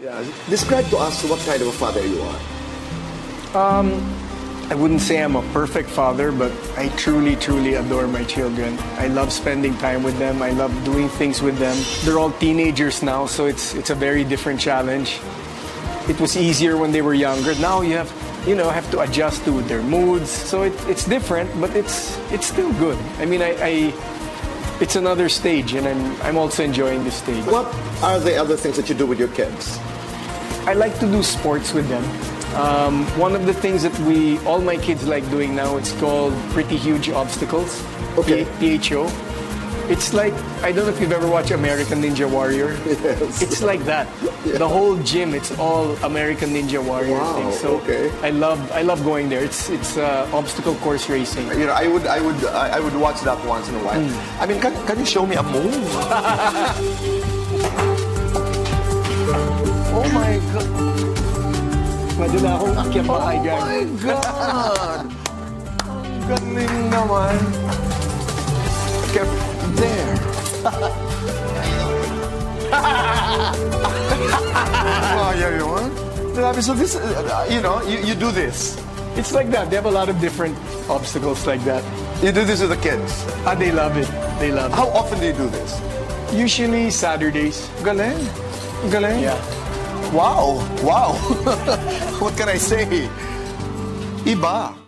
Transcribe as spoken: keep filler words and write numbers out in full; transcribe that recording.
Yeah. Describe to us what kind of a father you are. Um, I wouldn't say I'm a perfect father, but I truly, truly adore my children. I love spending time with them. I love doing things with them. They're all teenagers now, so it's, it's a very different challenge. It was easier when they were younger. Now you have, you know, have to adjust to their moods. So it, it's different, but it's, it's still good. I mean, I... I It's another stage, and I'm, I'm also enjoying this stage. What are the other things that you do with your kids? I like to do sports with them. Um, one of the things that we, all my kids like doing now, it's called Pretty Huge Obstacles, okay. P H O. It's like, I don't know if you've ever watched American Ninja Warrior. Yes. It's like that. Yeah. The whole gym, it's all American Ninja Warrior wow, thing. So okay. I love, I love going there. It's, it's uh, obstacle course racing. You know, I would, I would, I would watch that once in a while. Mm. I mean, can, can you show me a move? Oh my God! Oh my God! Galing naman. Okay. There. Oh, yeah, you want? So this, uh, you know, you, you do this. It's like that. They have a lot of different obstacles like that. You do this with the kids? Ah, they love it. They love it. How often do you do this? Usually Saturdays. Galing. Galing. Yeah. Wow. Wow. What can I say? Iba.